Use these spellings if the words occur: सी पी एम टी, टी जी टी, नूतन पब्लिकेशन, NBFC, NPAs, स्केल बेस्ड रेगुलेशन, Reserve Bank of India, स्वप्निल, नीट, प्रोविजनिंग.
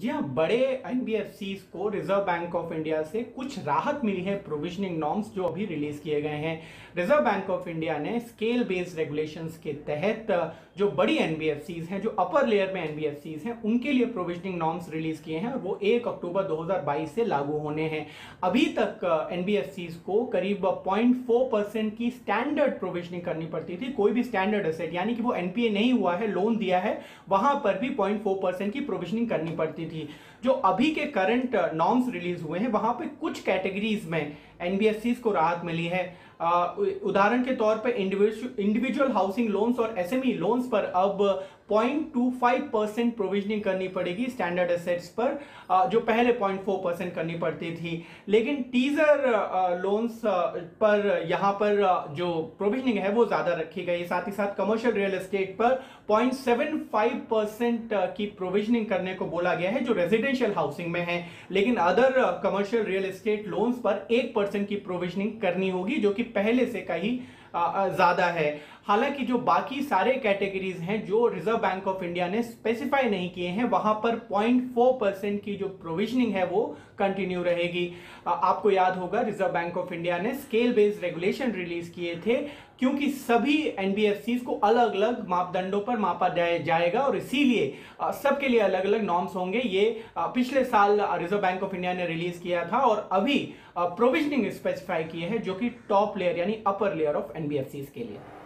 जी हाँ, बड़े एनबीएफसी को रिजर्व बैंक ऑफ इंडिया से कुछ राहत मिली है। प्रोविजनिंग नॉर्म्स जो अभी रिलीज किए गए हैं, रिजर्व बैंक ऑफ इंडिया ने स्केल बेस्ड रेगुलेशंस के तहत जो बड़ी एनबीएफसीज हैं, जो अपर लेयर में एनबीएफसीज हैं, उनके लिए प्रोविजनिंग नॉर्म्स रिलीज किए हैं और वो 1 अक्टूबर 2022 से लागू होने हैं। अभी तक एनबीएफसीज को करीब 0.4% की स्टैंडर्ड प्रोविजनिंग करनी पड़ती थी। कोई भी स्टैंडर्ड एसेट यानी कि वो एनपीए नहीं हुआ है, लोन दिया है, वहां पर भी 0.4% की प्रोविजनिंग करनी पड़ती थी। जो अभी के करंट नॉर्म्स रिलीज हुए हैं वहां पे कुछ कैटेगरीज में एनबीएफसीज को राहत मिली है। उदाहरण के तौर पे इंडिविजुअल हाउसिंग लोन्स और एसएमई लोन्स पर अब 0.25% प्रोविजनिंग करनी पड़ेगी स्टैंडर्ड एसेट्स पर, जो पहले 0.4% करनी पड़ती थी। लेकिन टीजर लोन्स पर यहाँ पर जो प्रोविजनिंग है वो ज़्यादा रखी गई। साथ ही साथ कमर्शियल रियल एस्टेट पर 0.75% की प्रोविजनिंग करने को बोला गया है जो रेजिडेंशियल हाउसिंग में है। लेकिन other commercial real estate loans पर 1% की प्रोविजनिंग करनी होगी, जो कि पहले से कहीं ज़्यादा है। हालांकि जो बाकी सारे कैटेगरीज हैं जो रिजर्व बैंक ऑफ इंडिया ने स्पेसिफाई नहीं किए हैं, वहां पर 0.4% की जो प्रोविजनिंग है वो कंटिन्यू रहेगी। आपको याद होगा रिजर्व बैंक ऑफ इंडिया ने स्केल बेस्ड रेगुलेशन रिलीज किए थे, क्योंकि सभी एनबीएफसीज को अलग अलग मापदंडों पर मापा जाएगा और इसीलिए सबके लिए अलग अलग नॉर्म्स होंगे। ये पिछले साल रिजर्व बैंक ऑफ इंडिया ने रिलीज किया था और अभी प्रोविजनिंग स्पेसिफाई की है जो कि टॉप लेयर यानी अपर लेयर ऑफ एनबीएफसीज के लिए।